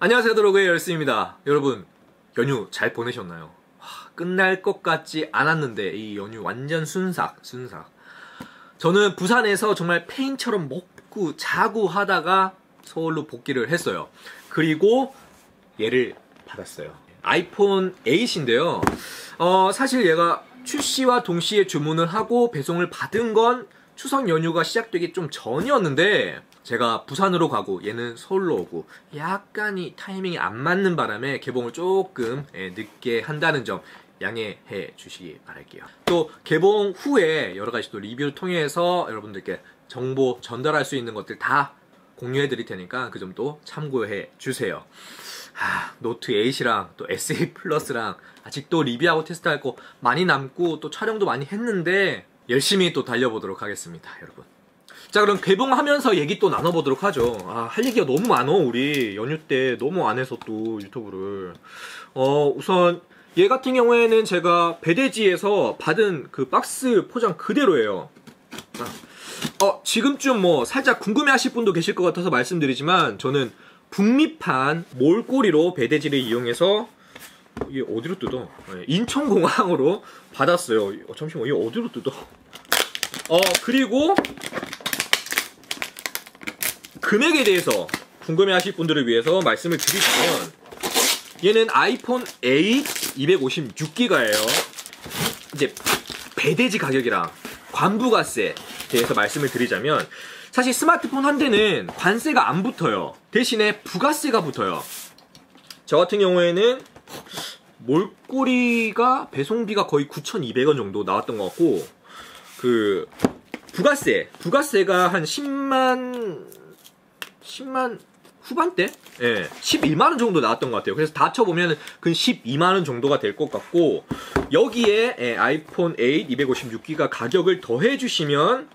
안녕하세요, 드로그의 열수입니다. 여러분, 연휴 잘 보내셨나요? 끝날 것 같지 않았는데 이 연휴 완전 순삭. 저는 부산에서 정말 페인처럼 먹고 자고 하다가 서울로 복귀를 했어요. 그리고 얘를 받았어요. 아이폰 8인데요 사실 얘가 출시와 동시에 주문을 하고 배송을 받은 건 추석 연휴가 시작되기 좀 전이었는데, 제가 부산으로 가고 얘는 서울로 오고 약간이 타이밍이 안 맞는 바람에 개봉을 조금 늦게 한다는 점 양해해 주시기 바랄게요. 또 개봉 후에 여러 가지 또 리뷰를 통해서 여러분들께 정보 전달할 수 있는 것들 다 공유해 드릴 테니까 그 점 또 참고해 주세요. 노트 8이랑 또 SE 플러스랑 아직도 리뷰하고 테스트할 거 많이 남고 또 촬영도 많이 했는데 열심히 또 달려보도록 하겠습니다, 여러분. 자, 그럼 개봉하면서 얘기 또 나눠보도록 하죠. 할 얘기가 너무 많어. 우리 연휴 때 너무 안 해서 또 유튜브를 우선 얘 같은 경우에는 제가 배대지에서 받은 그 박스 포장 그대로예요. 지금쯤 뭐 살짝 궁금해하실 분도 계실 것 같아서 말씀드리지만, 저는 북미판 몰꼬리로 배대지를 이용해서 이게 어디로 뜯어? 인천공항으로 받았어요. 잠시만, 이게 어디로 뜯어? 그리고 금액에 대해서 궁금해하실 분들을 위해서 말씀을 드리면, 얘는 아이폰 8 256기가예요. 이제 배대지 가격이랑 관부가세에 대해서 말씀을 드리자면, 사실 스마트폰 한 대는 관세가 안 붙어요. 대신에 부가세가 붙어요. 저 같은 경우에는 몰꼬리가 배송비가 거의 9,200원 정도 나왔던 것 같고, 그 부가세가 한 10만 후반대? 예, 11만원 정도 나왔던 것 같아요. 그래서 다 쳐보면 근 12만원 정도가 될 것 같고, 여기에 아이폰 8 256기가 가격을 더해주시면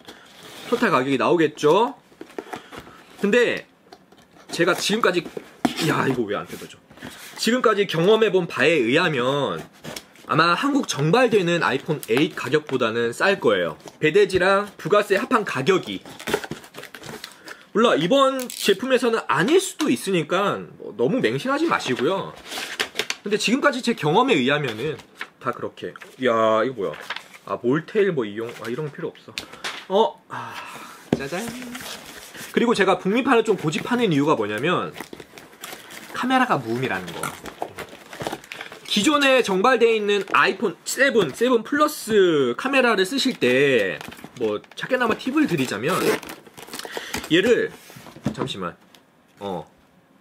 토탈 가격이 나오겠죠. 근데 제가 지금까지, 야, 이거 왜 안 뜯어져? 지금까지 경험해본 바에 의하면 아마 한국 정발되는 아이폰 8 가격보다는 쌀 거예요. 배대지랑 부가세 합한 가격이. 몰라, 이번 제품에서는 아닐 수도 있으니까 너무 맹신하지 마시고요. 근데 지금까지 제 경험에 의하면은 다 그렇게. 야, 이거 뭐야? 몰테일 뭐 이용, 이런 거 필요 없어. 짜잔. 그리고 제가 북미판을 좀 고집하는 이유가 뭐냐면, 카메라가 무음이라는 거. 기존에 정발되어 있는 아이폰 7 플러스 카메라를 쓰실 때, 뭐 작게나마 팁을 드리자면, 얘를 잠시만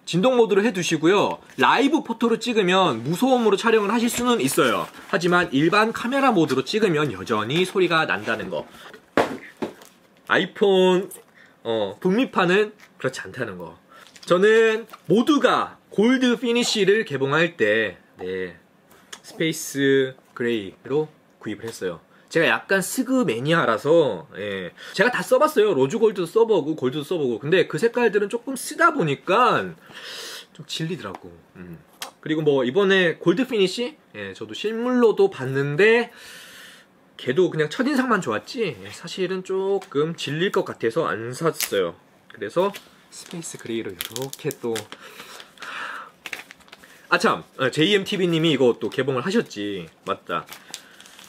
진동 모드로 해두시고요, 라이브 포토로 찍으면 무소음으로 촬영을 하실 수는 있어요. 하지만 일반 카메라 모드로 찍으면 여전히 소리가 난다는 거. 아이폰 북미판은 그렇지 않다는 거. 저는 모두가 골드 피니쉬를 개봉할 때 스페이스 그레이로 구입을 했어요. 제가 약간 스그 매니아라서, 제가 다 써봤어요. 로즈 골드도 써보고 골드도 써보고. 근데 그 색깔들은 조금 쓰다 보니까 좀 질리더라고. 그리고 뭐 이번에 골드 피니쉬, 저도 실물로도 봤는데 걔도 그냥 첫인상만 좋았지 사실은 조금 질릴 것 같아서 안 샀어요. 그래서 스페이스 그레이로 이렇게 또. 아참, JMTV님이 이거 또 개봉을 하셨지. 맞다,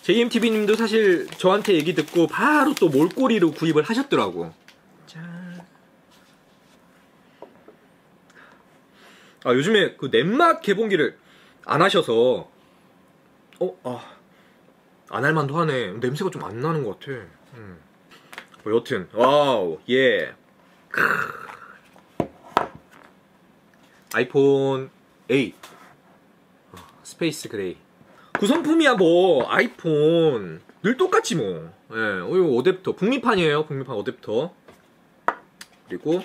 JMTV님도 사실 저한테 얘기 듣고 바로 또 몰꼬리로 구입을 하셨더라고. 짠. 요즘에 그 넷맛 개봉기를 안 하셔서 안 할만도 하네. 냄새가 좀 안 나는 것 같아. 뭐 여튼 와우. 예, 아이폰 8 스페이스 그레이 구성품이야. 뭐 아이폰 늘 똑같지 뭐. 어댑터 북미판이에요. 북미판 어댑터. 그리고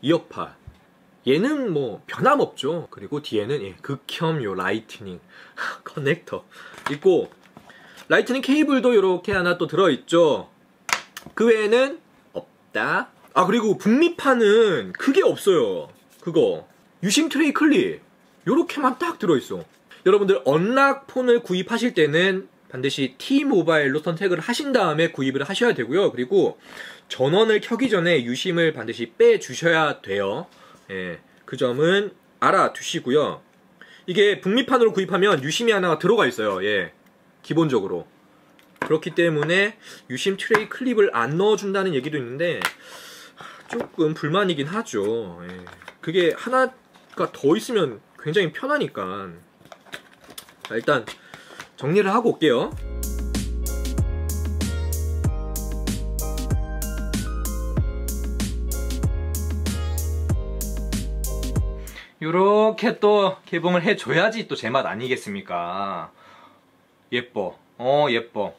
이어팟, 얘는 뭐 변함없죠. 그리고 뒤에는 극혐 요 라이트닝 커넥터 있고, 라이트닝 케이블도 이렇게 하나 또 들어있죠. 그 외에는 없다. 그리고 북미판은 그게 없어요. 그거 유심 트레이 클립 요렇게만 딱 들어있어. 여러분들 언락폰을 구입하실 때는 반드시 T모바일로 선택을 하신 다음에 구입을 하셔야 되고요. 그리고 전원을 켜기 전에 유심을 반드시 빼주셔야 돼요. 예, 그 점은 알아두시고요. 이게 북미판으로 구입하면 유심이 하나가 들어가 있어요. 예, 기본적으로. 그렇기 때문에 유심 트레이 클립을 안 넣어준다는 얘기도 있는데 조금 불만이긴 하죠. 예, 그게 하나가 더 있으면 굉장히 편하니까. 자, 일단 정리를 하고 올게요. 요렇게 또 개봉을 해줘야지 또 제맛 아니겠습니까? 예뻐. 예뻐.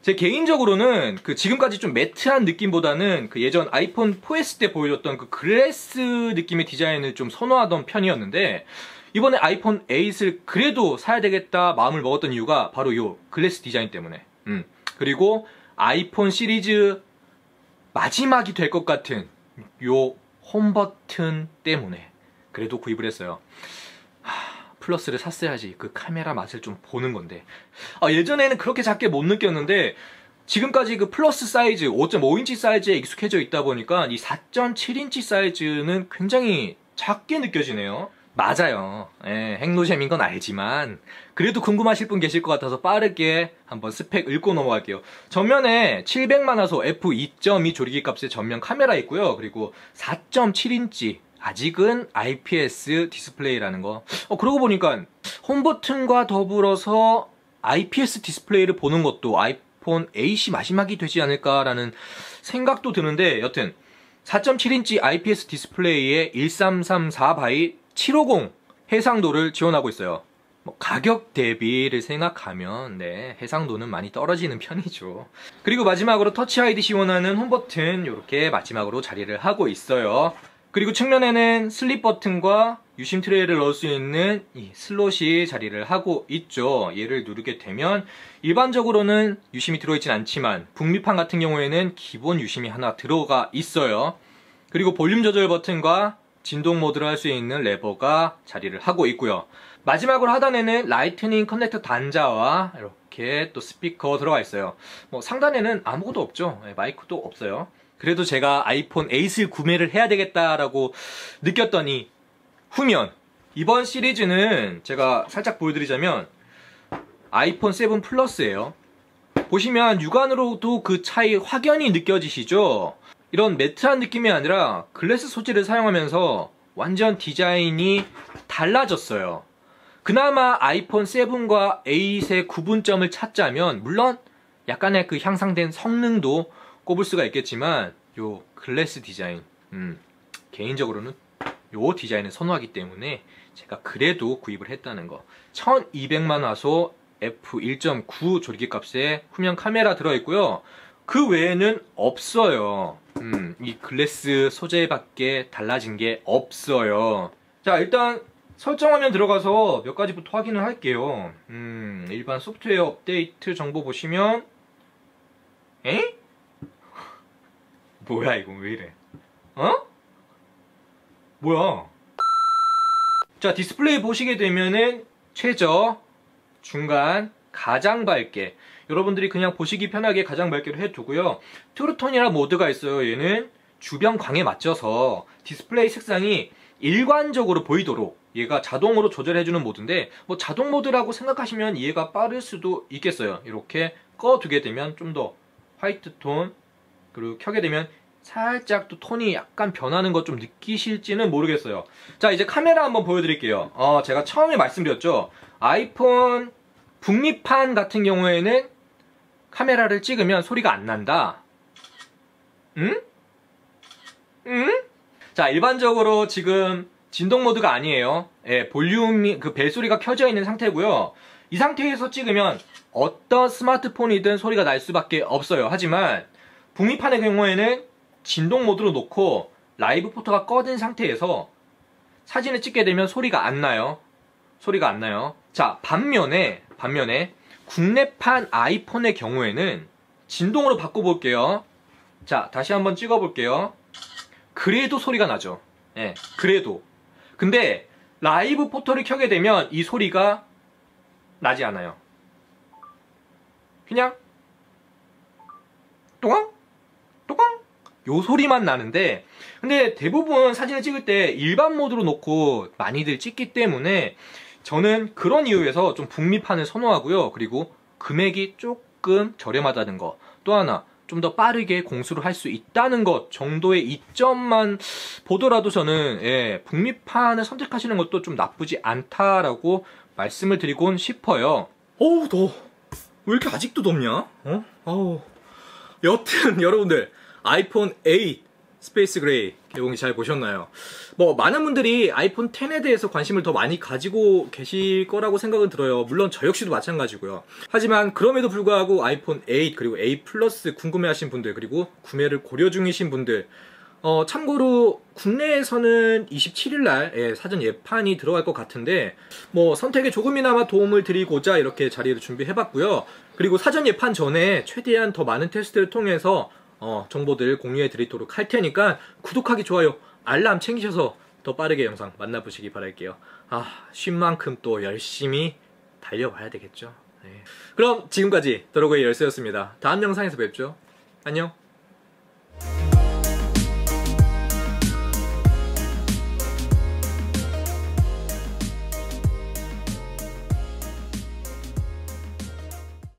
제 개인적으로는 그 지금까지 좀 매트한 느낌보다는 그 예전 아이폰 4S 때 보여줬던 그 글래스 느낌의 디자인을 좀 선호하던 편이었는데, 이번에 아이폰 8을 그래도 사야 되겠다 마음을 먹었던 이유가 바로 요 글래스 디자인 때문에. 그리고 아이폰 시리즈 마지막이 될 것 같은 요 홈버튼 때문에 그래도 구입을 했어요. 플러스를 샀어야지 그 카메라 맛을 좀 보는 건데. 아, 예전에는 그렇게 작게 못 느꼈는데 지금까지 그 플러스 사이즈 5.5인치 사이즈에 익숙해져 있다 보니까 이 4.7인치 사이즈는 굉장히 작게 느껴지네요. 맞아요. 예, 핵노잼인 건 알지만 그래도 궁금하실 분 계실 것 같아서 빠르게 한번 스펙 읽고 넘어갈게요. 전면에 700만 화소 F2.2 조리기 값의 전면 카메라 있고요. 그리고 4.7인치 아직은 IPS 디스플레이라는 거. 그러고 보니까 홈버튼과 더불어서 IPS 디스플레이를 보는 것도 아이폰 8이 마지막이 되지 않을까라는 생각도 드는데, 여튼 4.7인치 IPS 디스플레이에 1334x750 해상도를 지원하고 있어요. 뭐 가격 대비를 생각하면 네, 해상도는 많이 떨어지는 편이죠. 그리고 마지막으로 터치 아이디 지원하는 홈버튼 이렇게 마지막으로 자리를 하고 있어요. 그리고 측면에는 슬립 버튼과 유심 트레이를 넣을 수 있는 이 슬롯이 자리를 하고 있죠. 얘를 누르게 되면 일반적으로는 유심이 들어있진 않지만 북미판 같은 경우에는 기본 유심이 하나 들어가 있어요. 그리고 볼륨 조절 버튼과 진동 모드를 할 수 있는 레버가 자리를 하고 있고요. 마지막으로 하단에는 라이트닝 커넥터 단자와 이렇게 또 스피커 들어가 있어요. 뭐 상단에는 아무것도 없죠. 마이크도 없어요. 그래도 제가 아이폰 8을 구매를 해야 되겠다라고 느꼈던 이 후면. 이번 시리즈는 제가 살짝 보여드리자면 아이폰 7 플러스예요. 보시면 육안으로도 그 차이 확연히 느껴지시죠? 이런 매트한 느낌이 아니라 글래스 소재를 사용하면서 완전 디자인이 달라졌어요. 그나마 아이폰 7과 8의 구분점을 찾자면 물론 약간의 그 향상된 성능도 꼽을 수가 있겠지만 요 글래스 디자인, 개인적으로는 요 디자인을 선호하기 때문에 제가 그래도 구입을 했다는 거. 1200만 화소 f1.9 조리기 값에 후면 카메라 들어있고요. 그 외에는 없어요. 이 글래스 소재밖에 달라진 게 없어요. 자, 일단 설정화면 들어가서 몇 가지부터 확인을 할게요. 일반 소프트웨어 업데이트 정보 보시면 뭐야, 이거 왜 이래? 뭐야? 자, 디스플레이 보시게 되면은 최저, 중간, 가장 밝게. 여러분들이 그냥 보시기 편하게 가장 밝게로 해두고요. 트루톤이라는 모드가 있어요. 얘는 주변 광에 맞춰서 디스플레이 색상이 일관적으로 보이도록 얘가 자동으로 조절해주는 모드인데, 뭐 자동 모드라고 생각하시면 이해가 빠를 수도 있겠어요. 이렇게 꺼두게 되면 좀 더 화이트 톤, 그리고 켜게 되면 살짝 또 톤이 약간 변하는 것 좀 느끼실지는 모르겠어요. 자, 이제 카메라 한번 보여드릴게요. 제가 처음에 말씀드렸죠. 아이폰 북미판 같은 경우에는 카메라를 찍으면 소리가 안 난다. 자, 일반적으로 지금 진동 모드가 아니에요. 예, 볼륨이 그 벨소리가 켜져 있는 상태고요. 이 상태에서 찍으면 어떤 스마트폰이든 소리가 날 수밖에 없어요. 하지만 북미판의 경우에는 진동 모드로 놓고 라이브 포토가 꺼진 상태에서 사진을 찍게 되면 소리가 안 나요. 자, 반면에 국내판 아이폰의 경우에는 진동으로 바꿔볼게요. 자, 다시 한번 찍어볼게요. 그래도 소리가 나죠. 예, 그래도. 근데 라이브 포토를 켜게 되면 이 소리가 나지 않아요. 그냥 또강 또강 요 소리만 나는데, 근데 대부분 사진을 찍을 때 일반 모드로 놓고 많이들 찍기 때문에 저는 그런 이유에서 좀 북미판을 선호하고요. 그리고 금액이 조금 저렴하다는 거, 또 하나 좀 더 빠르게 공수를 할 수 있다는 것 정도의 이점만 보더라도 저는 북미판을 선택하시는 것도 좀 나쁘지 않다라고 말씀을 드리곤 싶어요. 어우 더워. 왜 이렇게 아직도 덥냐? 어? 아우. 여튼 여러분들 아이폰 8 스페이스 그레이 개봉이 잘 보셨나요? 뭐 많은 분들이 아이폰 10에 대해서 관심을 더 많이 가지고 계실 거라고 생각은 들어요. 물론 저 역시도 마찬가지고요. 하지만 그럼에도 불구하고 아이폰 8 그리고 8 플러스 궁금해하신 분들, 그리고 구매를 고려 중이신 분들, 참고로 국내에서는 27일날 사전 예판이 들어갈 것 같은데, 뭐 선택에 조금이나마 도움을 드리고자 이렇게 자리를 준비해봤고요. 그리고 사전 예판 전에 최대한 더 많은 테스트를 통해서 정보들 공유해 드리도록 할 테니까 구독하기, 좋아요, 알람 챙기셔서 더 빠르게 영상 만나보시기 바랄게요. 아, 쉰 만큼 또 열심히 달려봐야 되겠죠. 네. 그럼 지금까지 더러그의 열쇠였습니다. 다음 영상에서 뵙죠. 안녕.